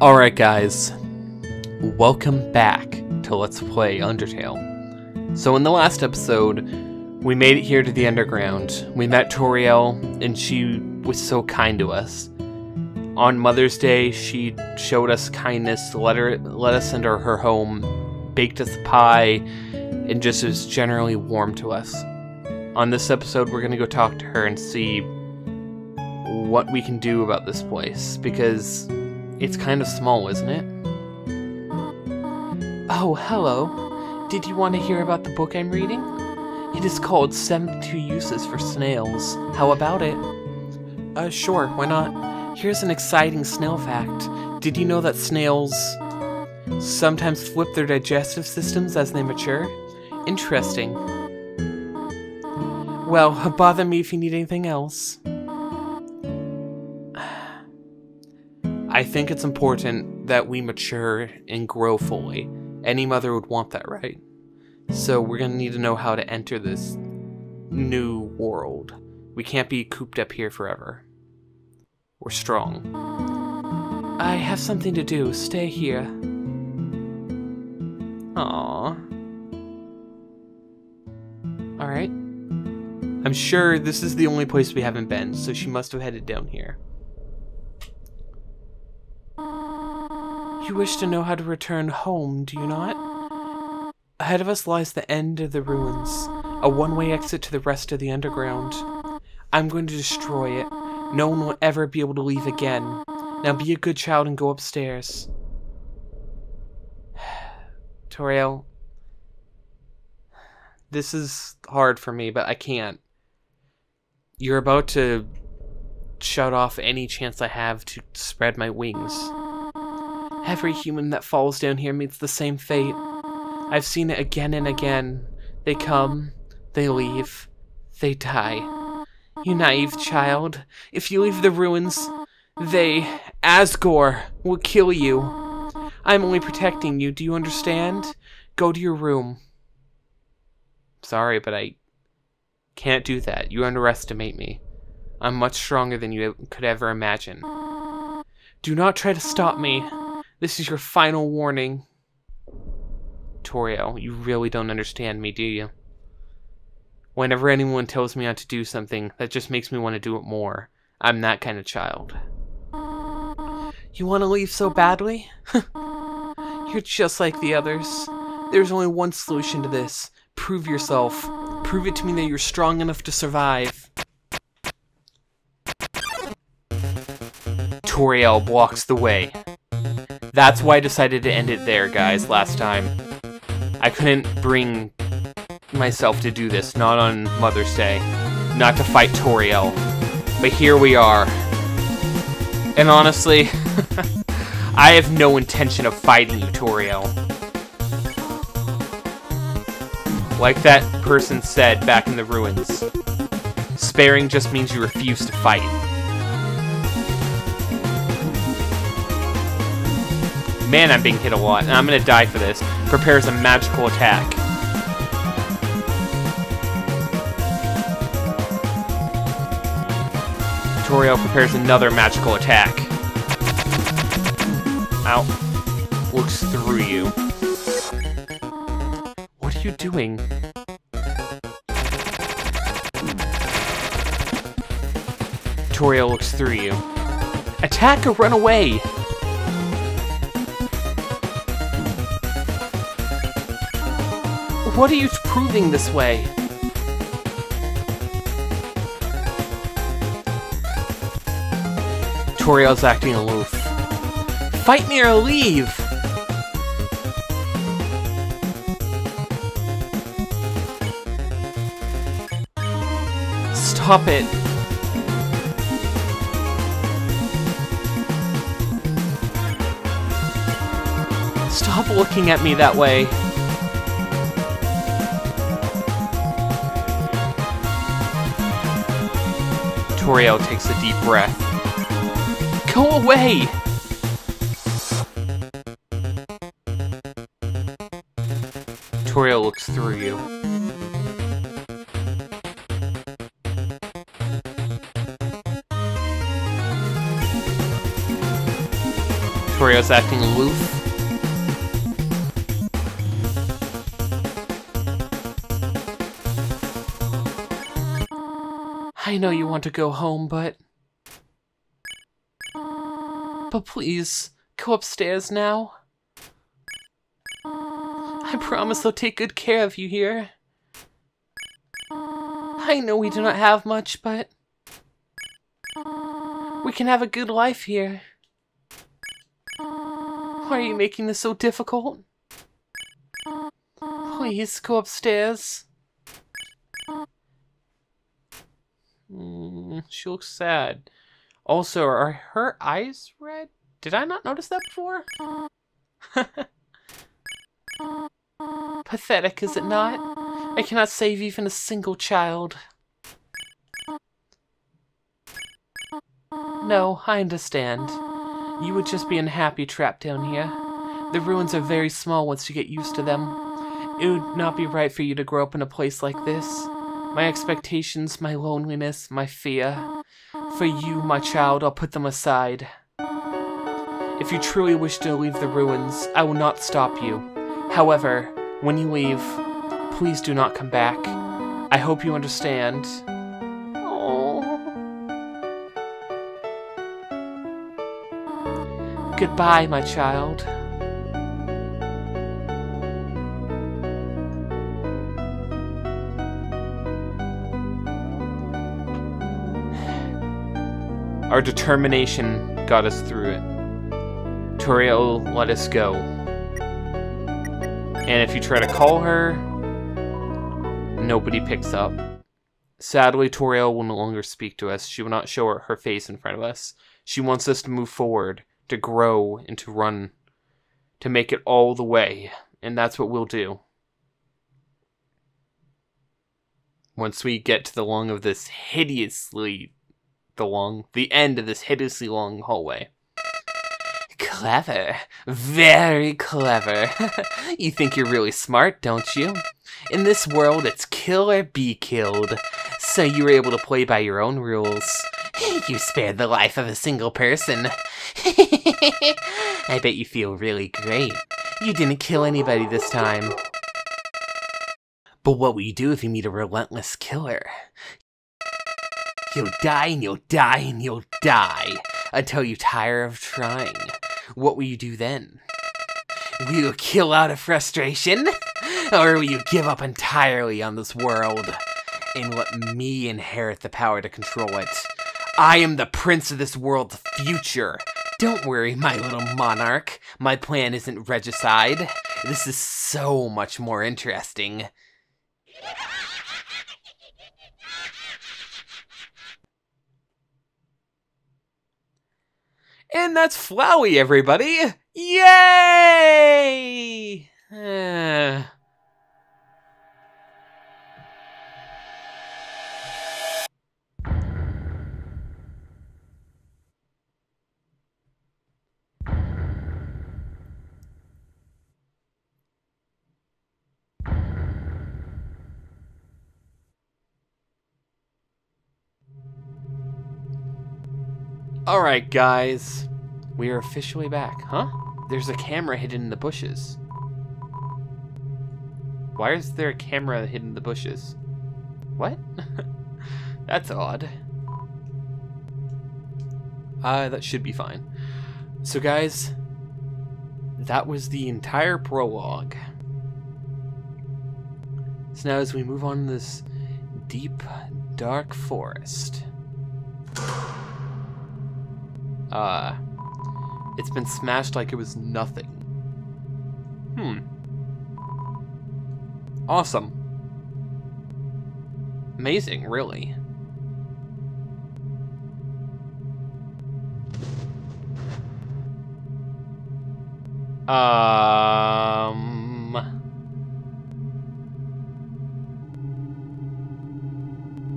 Alright guys, welcome back to Let's Play Undertale. So in the last episode, we made it here to the underground. We met Toriel, and she was so kind to us. On Mother's Day, she showed us kindness, let us into her home, baked us a pie, and just was generally warm to us. On this episode, we're going to go talk to her and see what we can do about this place, because it's kind of small, isn't it? Oh, hello. Did you want to hear about the book I'm reading? It is called 72 Uses for Snails. How about it? Sure, why not? Here's an exciting snail fact. Did you know that snails sometimes flip their digestive systems as they mature? Interesting. Well, bother me if you need anything else. I think it's important that we mature and grow fully. Any mother would want that, right? So we're gonna need to know how to enter this new world. We can't be cooped up here forever. We're strong. I have something to do. Stay here. Aww. Alright. I'm sure this is the only place we haven't been, so she must have headed down here. You wish to know how to return home, do you not? Ahead of us lies the end of the ruins, a one-way exit to the rest of the underground. I'm going to destroy it. No one will ever be able to leave again. Now be a good child and go upstairs. Toriel, this is hard for me, but I can't. You're about to shut off any chance I have to spread my wings. Every human that falls down here meets the same fate. I've seen it again and again. They come, they leave, they die. You naive child. If you leave the ruins, they, Asgore, will kill you. I'm only protecting you, do you understand? Go to your room. Sorry, but I can't do that. You underestimate me. I'm much stronger than you could ever imagine. Do not try to stop me. This is your final warning. Toriel, you really don't understand me, do you? Whenever anyone tells me how to do something, that just makes me want to do it more. I'm that kind of child. You want to leave so badly? You're just like the others. There's only one solution to this. Prove yourself. Prove it to me that you're strong enough to survive. Toriel blocks the way. That's why I decided to end it there, guys, last time. I couldn't bring myself to do this, not on Mother's Day. Not to fight Toriel. But here we are. And honestly, I have no intention of fighting you, Toriel. Like that person said back in the ruins, sparing just means you refuse to fight. Man, I'm being hit a lot, and I'm gonna die for this. Prepares a magical attack. Toriel prepares another magical attack. Ow. Looks through you. What are you doing? Toriel looks through you. Attack or run away! What are you proving this way? Toriel's acting aloof. Fight me or leave! Stop it! Stop looking at me that way! Toriel takes a deep breath. Go away! Toriel looks through you. Toriel's acting aloof. I know you want to go home, but please, go upstairs now. I promise I'll take good care of you here. I know we do not have much, but we can have a good life here. Why are you making this so difficult? Please, go upstairs. She looks sad. Also, are her eyes red? Did I not notice that before? Pathetic, is it not? I cannot save even a single child. No, I understand. You would just be unhappy trapped down here. The ruins are very small once you get used to them. It would not be right for you to grow up in a place like this. My expectations, my loneliness, my fear. For you, my child, I'll put them aside. If you truly wish to leave the ruins, I will not stop you. However, when you leave, please do not come back. I hope you understand. Aww. Goodbye, my child. Our determination got us through it. Toriel let us go. And if you try to call her, nobody picks up. Sadly, Toriel will no longer speak to us. She will not show her face in front of us. She wants us to move forward, to grow, and to run. To make it all the way. And that's what we'll do. Once we get to the lung of this hideously... the end of this hideously long hallway. Clever. Very clever. You think you're really smart, don't you? In this world, it's kill or be killed. So you were able to play by your own rules. You spared the life of a single person. I bet you feel really great. You didn't kill anybody this time. But what will you do if you meet a relentless killer? You'll die, and you'll die, and you'll die, until you tire of trying. What will you do then? Will you kill out of frustration? Or will you give up entirely on this world, and let me inherit the power to control it? I am the prince of this world's future. Don't worry, my little monarch. My plan isn't regicide. This is so much more interesting. And that's Flowey, everybody! Yay! Alright, guys. We are officially back. Huh? There's a camera hidden in the bushes. Why is there a camera hidden in the bushes? What? That's odd. That should be fine. So, guys, that was the entire prologue. So now as we move on to this deep, dark forest... it's been smashed like it was nothing. Awesome. Amazing, really.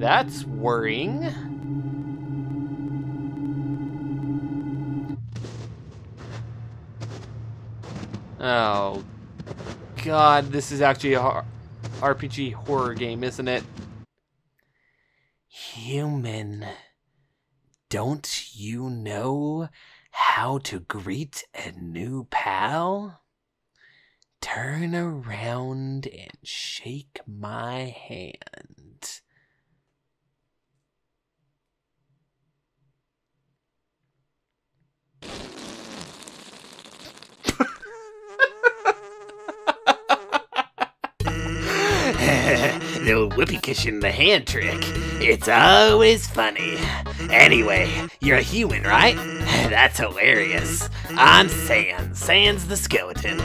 That's worrying. Oh, God, this is actually a RPG horror game, isn't it? Human, don't you know How to greet a new pal? Turn around and shake my hand. The old whoopee cushion in the hand trick. It's always funny. Anyway, you're a human, right? That's hilarious. I'm Sans, Sans the Skeleton.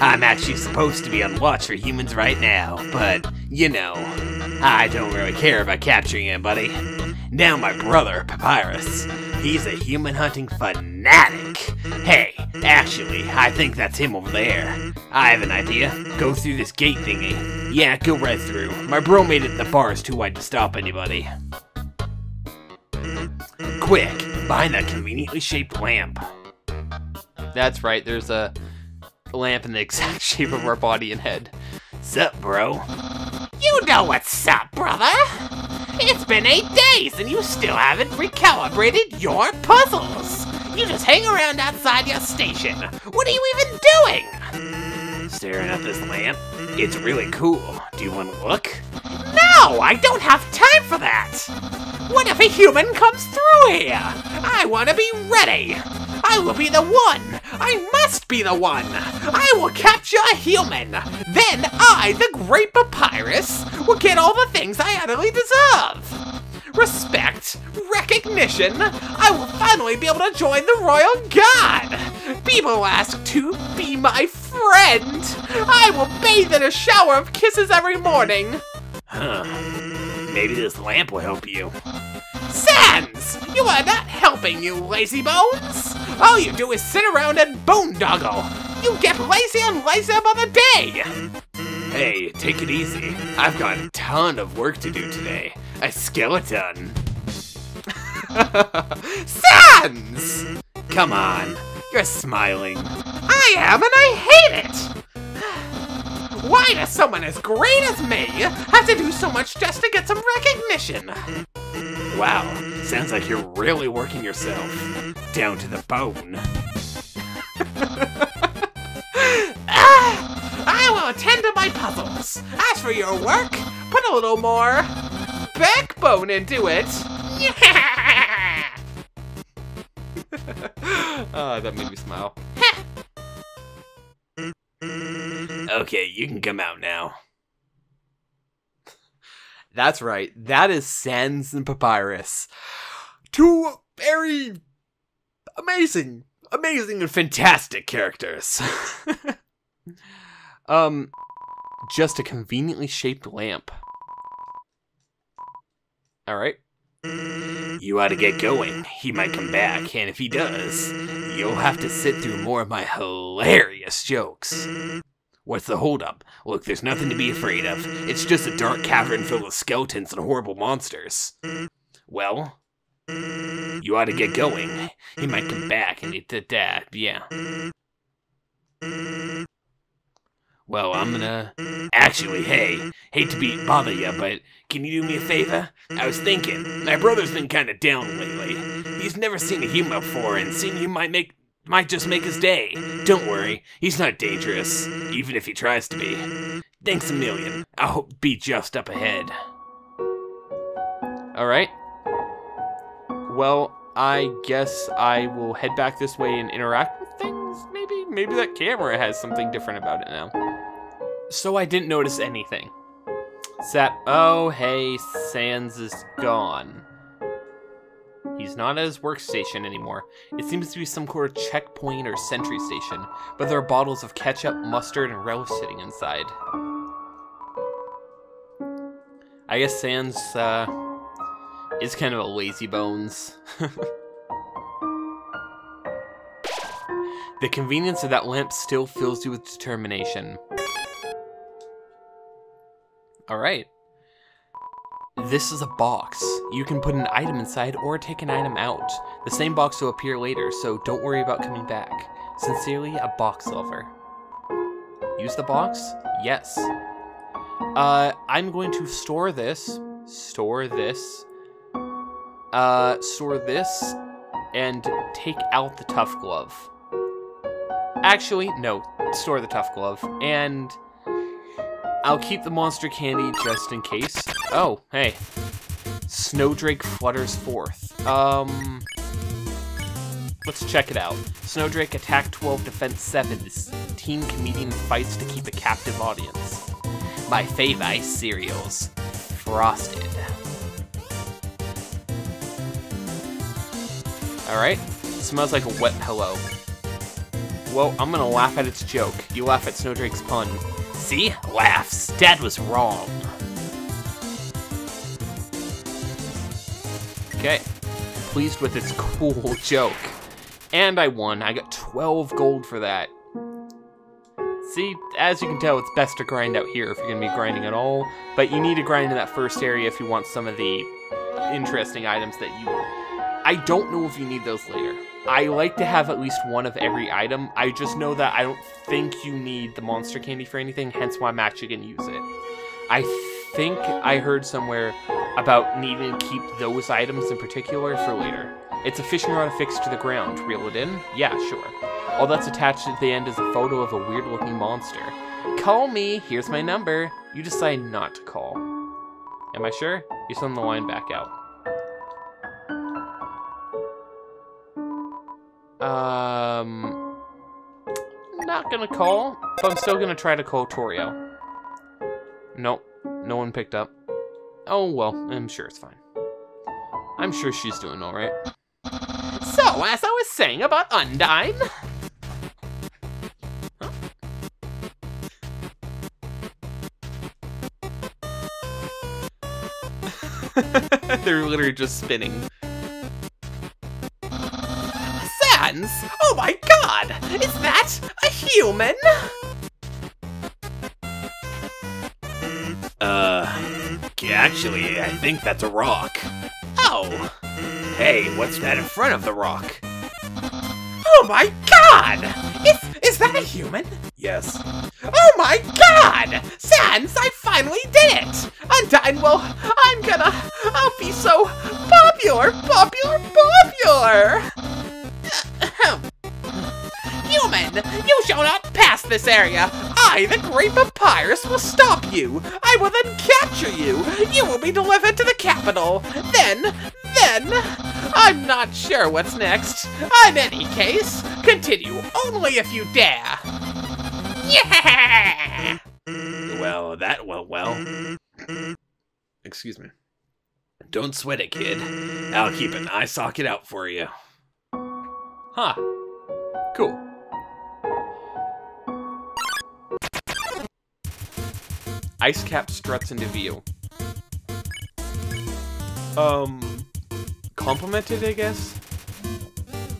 I'm actually supposed to be on watch for humans right now, but, you know, I don't really care about capturing anybody. Now my brother, Papyrus, he's a human hunting fanatic. Hey, actually, I think that's him over there. I have an idea. Go through this gate thingy. Yeah, go right through. My bro made it the bar is too wide to stop anybody. Quick, find that conveniently shaped lamp. That's right, there's a lamp in the exact shape of our body and head. Sup, bro? You know what's up, brother! It's been 8 days and you still haven't recalibrated your puzzles! You just hang around outside your station! What are you even doing? Staring at this lamp? It's really cool. Do you want to look? No! I don't have time for that! What if a human comes through here? I want to be ready! I will be the one! I must be the one! I will capture a human! Then I, the great Papyrus, will get all the things I utterly deserve! Respect, recognition, I will finally be able to join the royal guard! People will ask to be my friend! I will bathe in a shower of kisses every morning! Huh. Maybe this lamp will help you. Sans! You are not helping, you lazy bones! All you do is sit around and boondoggle! You get lazier and lazier by the day! Hey, take it easy. I've got a ton of work to do today. A skeleton. Sans! Come on, you're smiling. I am and I hate it! Why does someone as great as me have to do so much just to get some recognition? Wow, sounds like you're really working yourself down to the bone. I will attend to my puzzles. As for your work, put a little more backbone into it. Yeah. That made me smile. Okay, you can come out now. That's right. That is Sans and Papyrus. Two very amazing, amazing and fantastic characters. Just a conveniently shaped lamp. All right. You ought to get going. He might come back, and if he does, you'll have to sit through more of my hilarious jokes. What's the holdup? Look, there's nothing to be afraid of. It's just a dark cavern filled with skeletons and horrible monsters. Well, you ought to get going. He might come back and eat that, yeah. Well, I'm gonna... Actually, hey, hate to bother you, but can you do me a favor? I was thinking, my brother's been kinda down lately. He's never seen a human before, and seeing you might just make his day. Don't worry, he's not dangerous, even if he tries to be. Thanks a million. I'll be just up ahead. Alright. Well, I guess I will head back this way and interact with things, maybe? Maybe that camera has something different about it now. So I didn't notice anything. Sap. Oh, hey, Sans is gone. He's not at his workstation anymore. It seems to be some sort of checkpoint or sentry station, but there are bottles of ketchup, mustard, and relish sitting inside. I guess Sans is kind of a lazy bones. The convenience of that lamp still fills you with determination. Alright. This is a box. You can put an item inside or take an item out. The same box will appear later, so don't worry about coming back. Sincerely, a box lover. Use the box? Yes. I'm going to store this. Store this. Store this. and take out the tough glove. Actually, no, store the tough glove, and I'll keep the monster candy just in case. Oh, hey. Snowdrake flutters forth. Let's check it out. Snowdrake, attack 12, defense 7. This teen comedian fights to keep a captive audience. My fave ice cereals. Frosted. Alright. Smells like a wet pillow. Well, I'm gonna laugh at its joke. You laugh at Snowdrake's pun. See? Laughs. Dad was wrong. Okay. Pleased with its cool joke. And I won. I got 12 gold for that. See, as you can tell, it's best to grind out here if you're going to be grinding at all. But you need to grind in that first area if you want some of the interesting items that you... I don't know if you need those later. I like to have at least one of every item. I just know that I don't think you need the monster candy for anything, hence why I'm actually going to use it. I think I heard somewhere about needing to keep those items in particular for later. It's a fishing rod affixed to the ground. Reel it in? Yeah, sure. All that's attached at the end is a photo of a weird-looking monster. Call me. Here's my number. You decide not to call. Am I sure? You send the line back out. Not gonna call, but I'm still gonna try to call Toriel. Nope. No one picked up. Oh, well. I'm sure it's fine. I'm sure she's doing all right. So, as I was saying about Undyne... Huh? They're literally just spinning. Sans! Oh my god! Is that a human? Actually, I think that's a rock. Oh! Hey, what's that in front of the rock? Oh my god! Is that a human? Yes. Oh my god! Sans, I finally did it! Undyne, well, I'll be so popular! Human, you shall not pass this area! I, the great Papyrus, will stop you! I will then capture you! You will be delivered to the capital! Then... I'm not sure what's next. In any case, continue only if you dare! Yeah! Well, that went well. Excuse me. Don't sweat it, kid. I'll keep an eye socket out for you. Huh. Cool. Ice Cap struts into view. Complimented, I guess?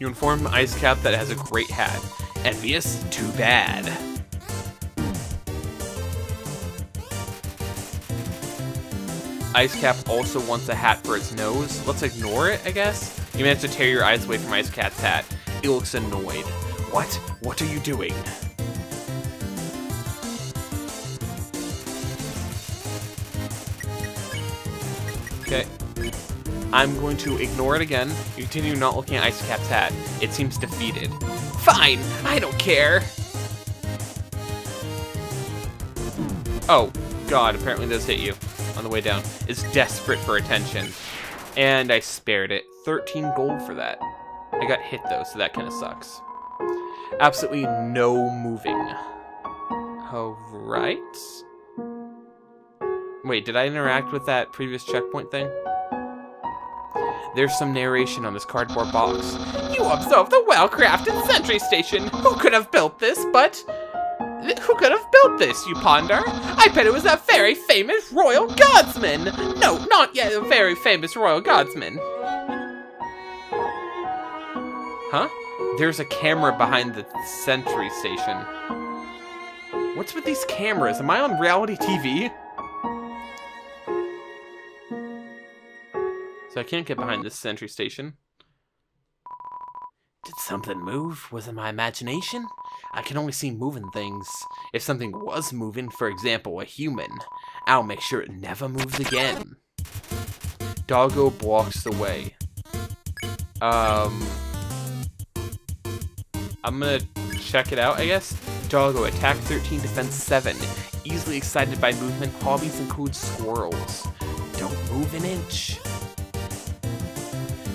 You inform Ice Cap that it has a great hat. Envious? Too bad. Ice Cap also wants a hat for its nose. Let's ignore it, I guess? You manage to tear your eyes away from Ice Cap's hat. It looks annoyed. What? What are you doing? Okay. I'm going to ignore it again. You continue not looking at Ice Cap's hat. It seems defeated. Fine! I don't care! Oh, god, apparently this hit you on the way down. It's desperate for attention. And I spared it. 13 gold for that. I got hit, though, so that kind of sucks. Absolutely no moving. Alright. Wait, did I interact with that previous checkpoint thing? There's some narration on this cardboard box. You observed a well-crafted sentry station. Who could have built this, you ponder? I bet it was a very famous royal guardsman. No, not yet a very famous royal guardsman. Huh? There's a camera behind the sentry station. What's with these cameras? Am I on reality TV? So I can't get behind this sentry station. Did something move? Was it my imagination? I can only see moving things. If something was moving, for example, a human, I'll make sure it never moves again. Doggo blocks the way. I'm gonna check it out, I guess. Doggo, attack 13, defense 7. Easily excited by movement. Hobbies include squirrels. Don't move an inch.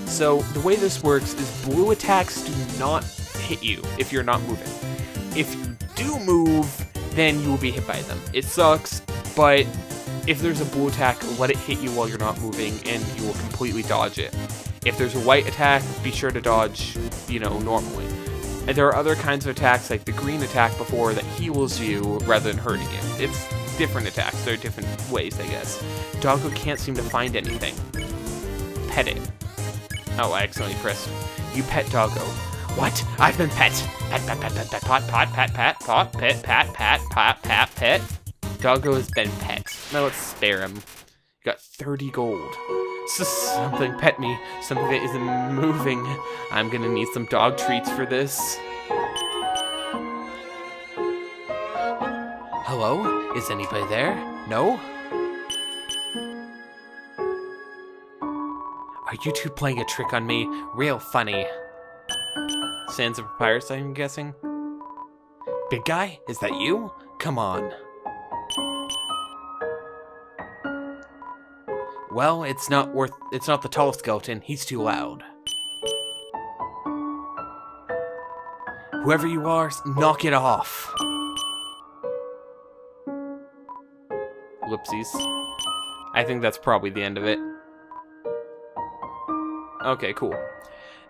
So the way this works is blue attacks do not hit you if you're not moving. If you do move, then you will be hit by them. It sucks, but if there's a blue attack, let it hit you while you're not moving and you will completely dodge it. If there's a white attack, be sure to dodge, you know, normally. And there are other kinds of attacks, like the green attack before, that heals you rather than hurting you. It's different attacks, there are different ways, I guess. Doggo can't seem to find anything. Pet it. Oh, I accidentally pressed. You pet Doggo. What? I've been pet. Pat, pat, pat, pat, pat, pot, pot, pat, pat, pot, pet, pat, pat, pat, pat, pet. Doggo has been pet. Now let's spare him. You got 30 gold. Something pet me. Something that isn't moving. I'm gonna need some dog treats for this. Hello? Is anybody there? No? Are you two playing a trick on me? Real funny. Sans and Papyrus, I'm guessing. Big guy? Is that you? Come on. Well, it's not the tallest skeleton. He's too loud. Whoever you are, knock it off. Whoopsies. I think that's probably the end of it. Okay, cool.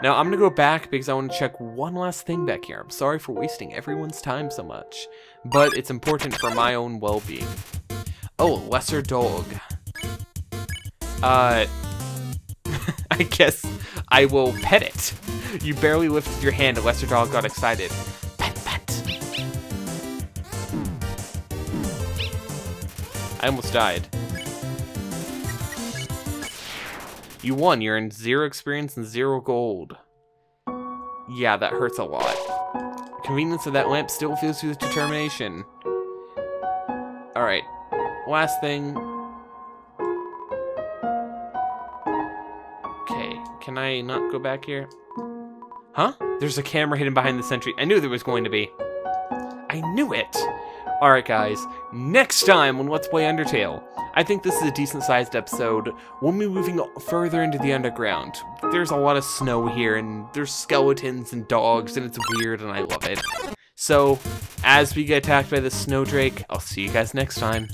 Now, I'm gonna go back because I want to check one last thing back here. I'm sorry for wasting everyone's time so much, but it's important for my own well-being. Oh, lesser dog. I guess I will pet it. You barely lifted your hand, a lesser dog got excited. Pet, pet. I almost died. You won, you're in 0 experience and 0 gold. Yeah, that hurts a lot. The convenience of that lamp still feels through with determination. Alright, last thing. Okay, can I not go back here? Huh? There's a camera hidden behind the sentry. I knew there was going to be. I knew it! Alright guys, next time on Let's Play Undertale. I think this is a decent-sized episode. We'll be moving further into the underground. There's a lot of snow here, and there's skeletons and dogs, and it's weird, and I love it. So, as we get attacked by the Snowdrake, I'll see you guys next time.